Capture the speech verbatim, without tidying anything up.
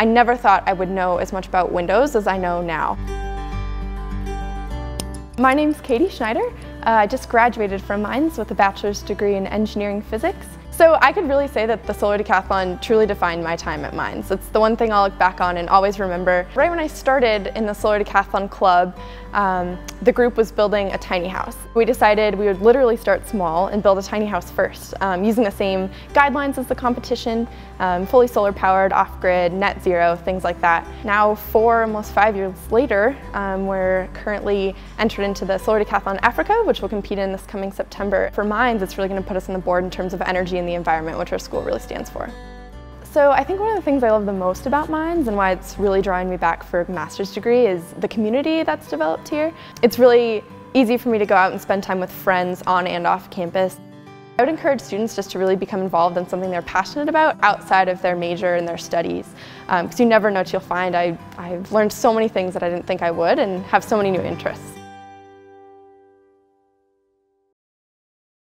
I never thought I would know as much about windows as I know now. My name's Katie Schneider. Uh, I just graduated from Mines with a bachelor's degree in engineering physics. So I could really say that the Solar Decathlon truly defined my time at Mines. It's the one thing I'll look back on and always remember. Right when I started in the Solar Decathlon Club, um, the group was building a tiny house. We decided we would literally start small and build a tiny house first, um, using the same guidelines as the competition, um, fully solar powered, off-grid, net zero, things like that. Now four, almost five years later, um, we're currently entered into the Solar Decathlon Africa, which we'll compete in this coming September. For Mines, it's really going to put us on the board in terms of energy and the environment, which our school really stands for. So I think one of the things I love the most about Mines and why it's really drawing me back for a master's degree is the community that's developed here. It's really easy for me to go out and spend time with friends on and off campus. I would encourage students just to really become involved in something they're passionate about outside of their major and their studies, because um, you never know what you'll find. I, I've learned so many things that I didn't think I would and have so many new interests.